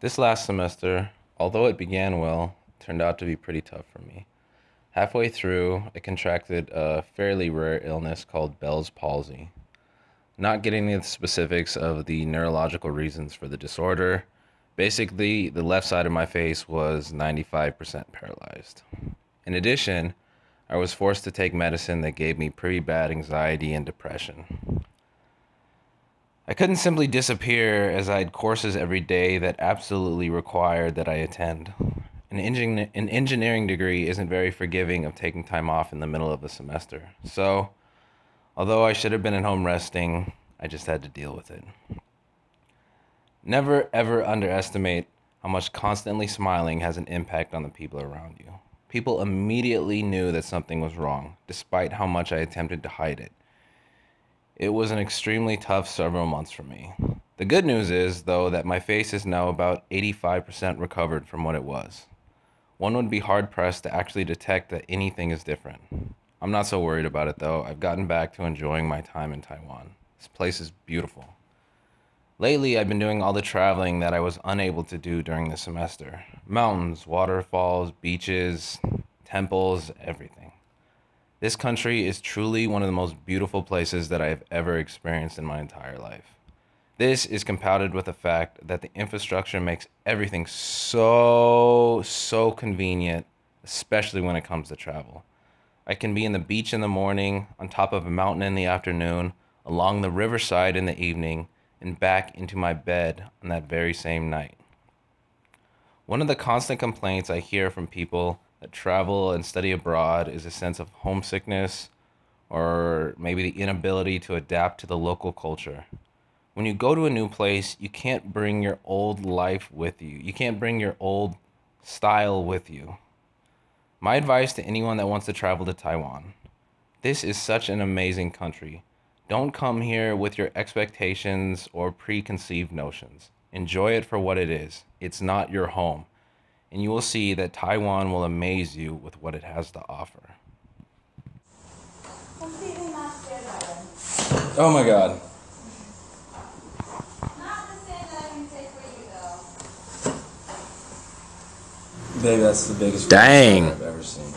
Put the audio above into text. This last semester, although it began well, turned out to be pretty tough for me. Halfway through, I contracted a fairly rare illness called Bell's palsy. Not getting into the specifics of the neurological reasons for the disorder, basically the left side of my face was 95% paralyzed. In addition, I was forced to take medicine that gave me pretty bad anxiety and depression. I couldn't simply disappear, as I had courses every day that absolutely required that I attend. An engineering degree isn't very forgiving of taking time off in the middle of the semester. So, although I should have been at home resting, I just had to deal with it. Never ever underestimate how much constantly smiling has an impact on the people around you. People immediately knew that something was wrong, despite how much I attempted to hide it. It was an extremely tough several months for me. The good news is, though, that my face is now about 85% recovered from what it was. One would be hard-pressed to actually detect that anything is different. I'm not so worried about it, though. I've gotten back to enjoying my time in Taiwan. This place is beautiful. Lately, I've been doing all the traveling that I was unable to do during the semester. Mountains, waterfalls, beaches, temples, everything. This country is truly one of the most beautiful places that I have ever experienced in my entire life. This is compounded with the fact that the infrastructure makes everything so convenient, especially when it comes to travel. I can be in the beach in the morning, on top of a mountain in the afternoon, along the riverside in the evening, and back into my bed on that very same night. One of the constant complaints I hear from people that travel and study abroad is a sense of homesickness, or maybe the inability to adapt to the local culture. When you go to a new place, you can't bring your old life with you. You can't bring your old style with you. My advice to anyone that wants to travel to Taiwan: this is such an amazing country. Don't come here with your expectations or preconceived notions. Enjoy it for what it is. It's not your home. And you will see that Taiwan will amaze you with what it has to offer. Completely not scared of it. Oh my God. Baby, that's the biggest Dang. I've ever seen.